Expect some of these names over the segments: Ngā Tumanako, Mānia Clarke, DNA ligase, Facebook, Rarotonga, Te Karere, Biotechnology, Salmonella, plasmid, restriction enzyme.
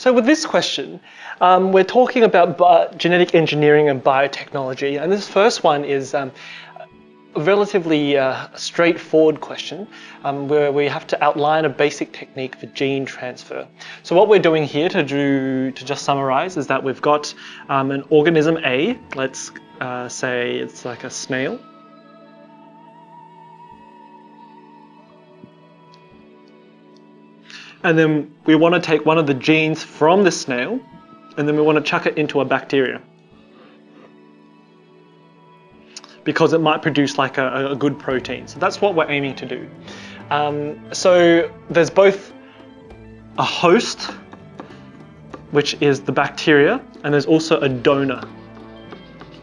So with this question, we're talking about genetic engineering and biotechnology, and this first one is a relatively straightforward question where we have to outline a basic technique for gene transfer. So what we're doing here to just summarize is that we've got an organism A, let's say it's like a snail. And then we want to take one of the genes from the snail and then we want to chuck it into a bacteria, because it might produce like a good protein. So that's what we're aiming to do. So there's both a host, which is the bacteria, and there's also a donor,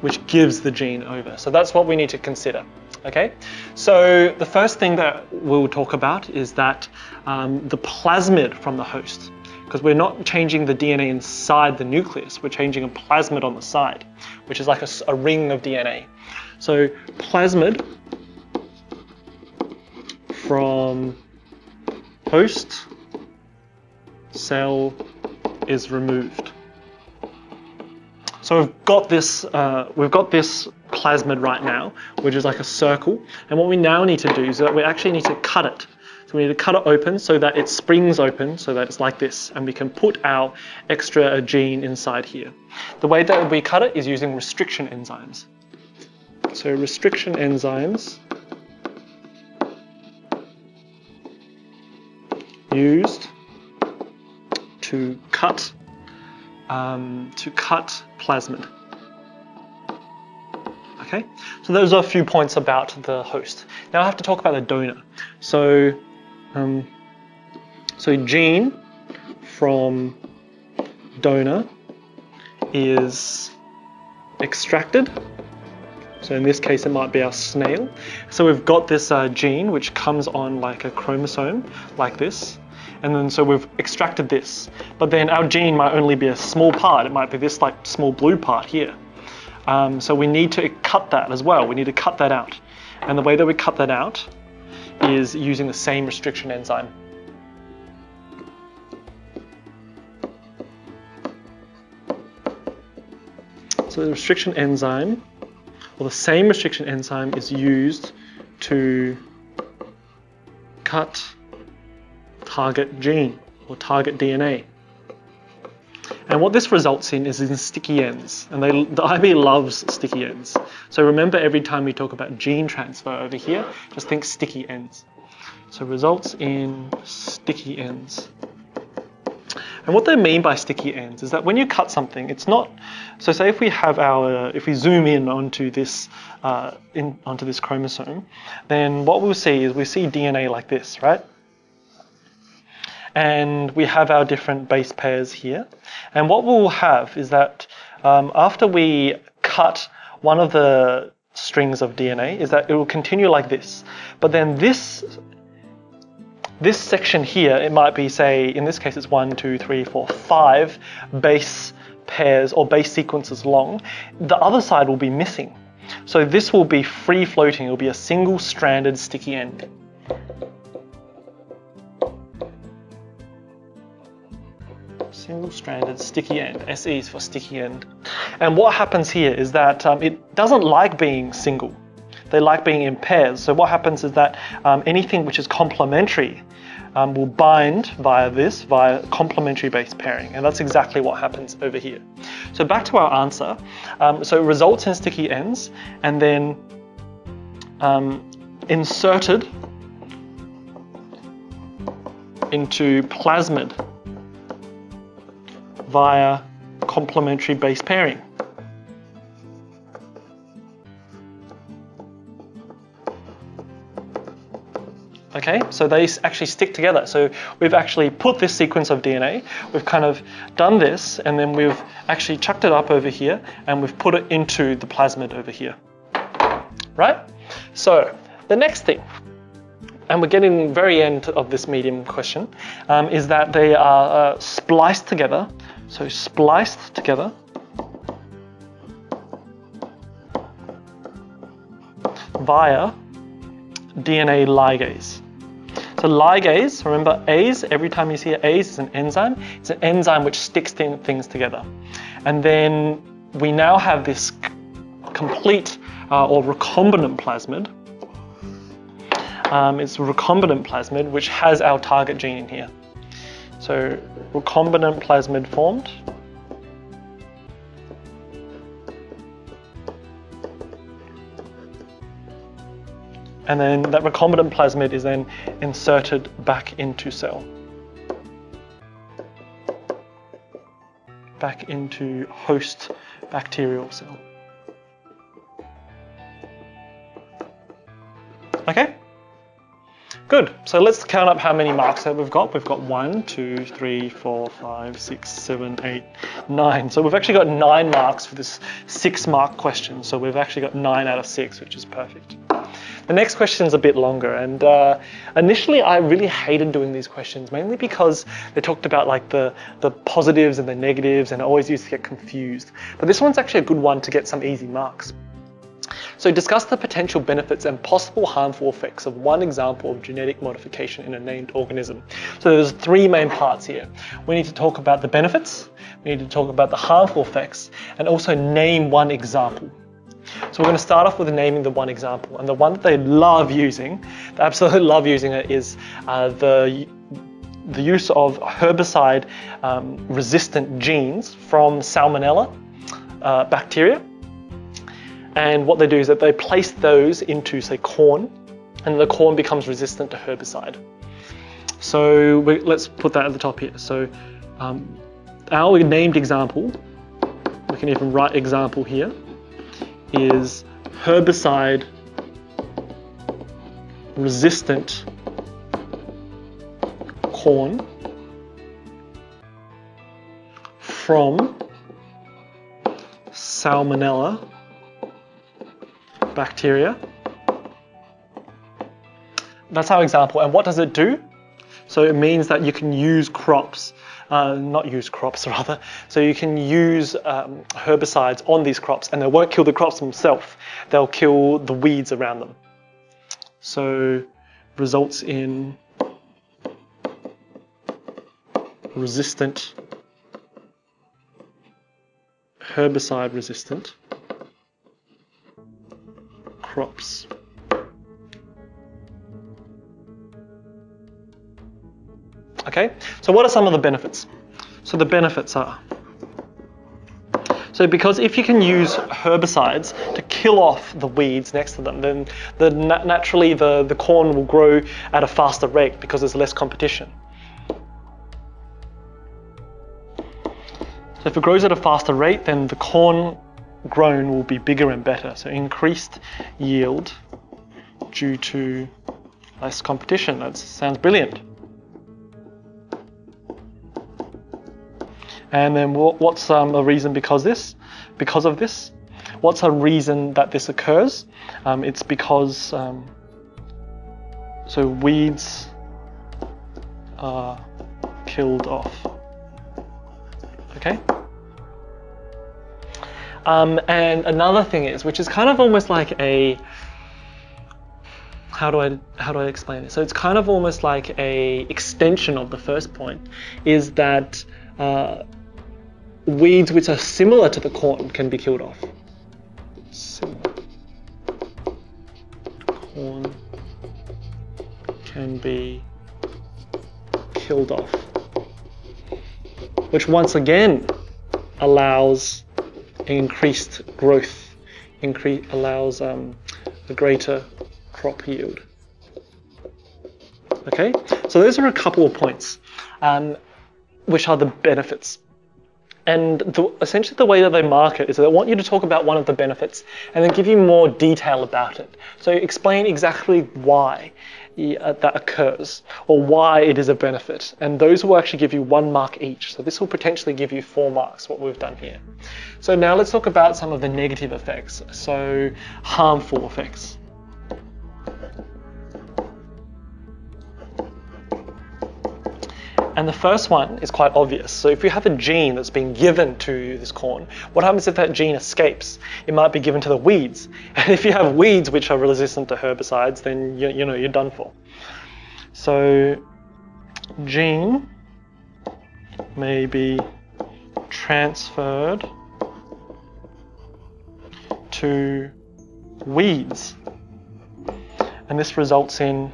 which gives the gene over. So that's what we need to consider, okay? So the first thing that we'll talk about is that the plasmid from the host, because we're not changing the DNA inside the nucleus, we're changing a plasmid on the side, which is like a ring of DNA. So plasmid from host cell is removed. So we've got this plasmid right now, which is like a circle, and what we now need to do is that we actually need to cut it. So we need to cut it open so that it springs open, so that it's like this, and we can put our extra gene inside here. The way that we cut it is using restriction enzymes. So restriction enzymes used to cut plasmid. Okay, so those are a few points about the host. Now I have to talk about the donor. So, so gene from donor is extracted. So in this case, it might be our snail. So we've got this gene which comes on like a chromosome, like this. And then so we've extracted this, but then our gene might only be a small part. It might be this like small blue part here. So we need to cut that as well. We need to cut that out. And the way that we cut that out is using the same restriction enzyme. So the restriction enzyme, or the same restriction enzyme, is used to cut target gene or target DNA. And what this results in is in sticky ends, and the IB loves sticky ends. So remember, every time we talk about gene transfer over here, just think sticky ends. So results in sticky ends. And what they mean by sticky ends is that when you cut something, it's not. So say if we have our, if we zoom in onto this, onto this chromosome, then what we'll see is we see DNA like this, right? And we have our different base pairs here. And what we'll have is that after we cut one of the strings of DNA, is that it will continue like this. But then this section here, it might be, say, in this case, it's 1, 2, 3, 4, 5 base pairs or base sequences long. The other side will be missing. So this will be free floating. It will be a single-stranded sticky end. Single-stranded sticky end. SE is for sticky end. And what happens here is that it doesn't like being single. They like being in pairs. So what happens is that anything which is complementary will bind via this, via complementary base pairing. And that's exactly what happens over here. So back to our answer. So it results in sticky ends, and then inserted into plasmid via complementary base pairing. Okay, so they actually stick together. So we've actually put this sequence of DNA, we've kind of done this, and then we've actually chucked it up over here, and we've put it into the plasmid over here, right? So the next thing, and we're getting the very end of this medium question, is that they are spliced together. So spliced together via DNA ligase. So ligase, remember ase, every time you see an ase, it's an enzyme which sticks things together. And then we now have this complete or recombinant plasmid. It's a recombinant plasmid which has our target gene in here. So recombinant plasmid formed. And then that recombinant plasmid is then inserted back into cell. Back into host bacterial cell. Okay? Good. So let's count up how many marks that we've got. We've got 1, 2, 3, 4, 5, 6, 7, 8, 9. So we've actually got 9 marks for this 6-mark question. So we've actually got 9 out of 6, which is perfect. The next question is a bit longer, and initially I really hated doing these questions, mainly because they talked about like the positives and the negatives, and I always used to get confused. But this one's actually a good one to get some easy marks. So discuss the potential benefits and possible harmful effects of one example of genetic modification in a named organism. So there's 3 main parts here. We need to talk about the benefits, we need to talk about the harmful effects, and also name one example. So we're going to start off with naming the one example, and the one that they love using, they absolutely love using it, is the use of herbicide resistant genes from Salmonella bacteria. And what they do is that they place those into, say, corn, and the corn becomes resistant to herbicide. So let's put that at the top here. So our named example, we can even write example here, is herbicide resistant corn from Salmonella bacteria. That's our example. And what does it do? So it means that you can use crops, so you can use herbicides on these crops, and they won't kill the crops themselves, they'll kill the weeds around them. So results in resistant, herbicide resistant crops. Okay, so what are some of the benefits? So the benefits are, so because if you can use herbicides to kill off the weeds next to them, then naturally the corn will grow at a faster rate because there's less competition. So if it grows at a faster rate, then the corn grown will be bigger and better, so increased yield due to less competition. That sounds brilliant. And then what's a reason because of this? What's a reason that this occurs? It's because so weeds are killed off. Okay. And another thing is, which is kind of almost like a, how do I explain this? So it's kind of almost like a extension of the first point, is that weeds which are similar to the corn can be killed off. Similar. Corn can be killed off, which once again allows increased growth, allows a greater crop yield. Okay, so those are a couple of points which are the benefits. And essentially the way that they mark it is that they want you to talk about one of the benefits and then give you more detail about it. So explain exactly why that occurs, or why it is a benefit. And those will actually give you 1 mark each. So this will potentially give you 4 marks, what we've done here. So now let's talk about some of the negative effects. So harmful effects. And the first one is quite obvious. So if you have a gene that's been given to this corn, what happens if that gene escapes? It might be given to the weeds. And if you have weeds which are resistant to herbicides, then you're done for. So gene may be transferred to weeds, and this results in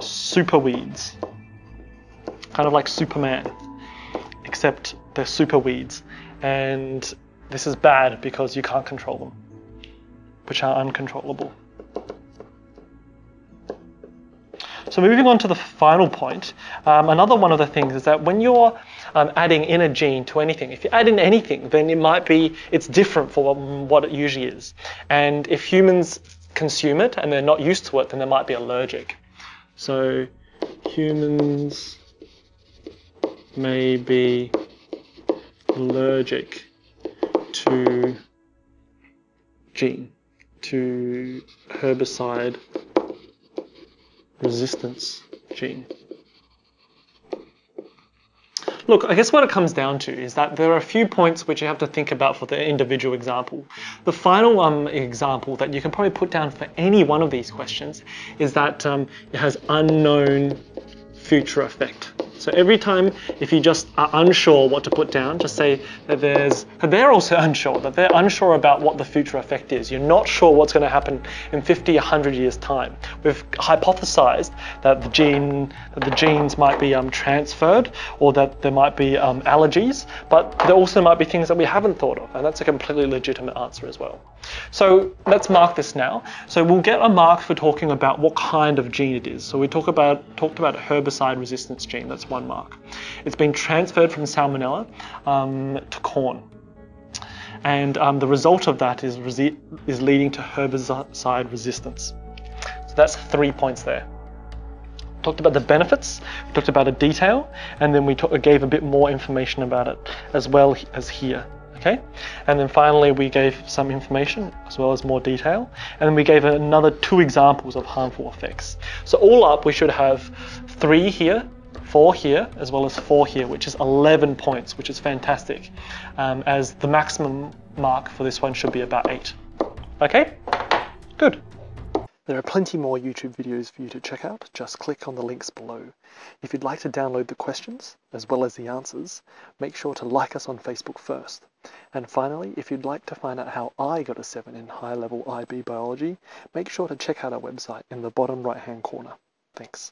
super weeds, kind of like Superman, except they're super weeds, and this is bad because you can't control them, which are uncontrollable. So moving on to the final point, another one of the things is that when you're adding in a gene to anything, if you add in anything, then it's different from what it usually is. And if humans consume it and they're not used to it, then they might be allergic. So humans may be allergic to gene, to herbicide resistance gene. Look, I guess what it comes down to is that there are a few points which you have to think about for the individual example. The final example that you can probably put down for any one of these questions is that it has unknown future effect. So every time, if you just are unsure what to put down, just say that they're also unsure, that they're unsure about what the future effect is. You're not sure what's going to happen in 50, 100 years' time. We've hypothesized that the genes might be transferred, or that there might be allergies, but there also might be things that we haven't thought of, and that's a completely legitimate answer as well. So let's mark this now. So we'll get a mark for talking about what kind of gene it is. So we talked about a herbicide resistance gene. That's one mark. It's been transferred from Salmonella to corn, and the result of that is leading to herbicide resistance. So that's 3 points there. Talked about the benefits, we talked about a detail, and then we gave a bit more information about it as well as here. Okay, and then finally we gave some information as well as more detail, and then we gave another 2 examples of harmful effects. So all up we should have 3 here, 4 here, as well as 4 here, which is 11 points, which is fantastic, as the maximum mark for this one should be about 8. Okay, good. There are plenty more YouTube videos for you to check out. Just click on the links below. If you'd like to download the questions as well as the answers, make sure to like us on Facebook first. And finally, if you'd like to find out how I got a 7 in high-level IB biology, make sure to check out our website in the bottom right-hand corner. Thanks.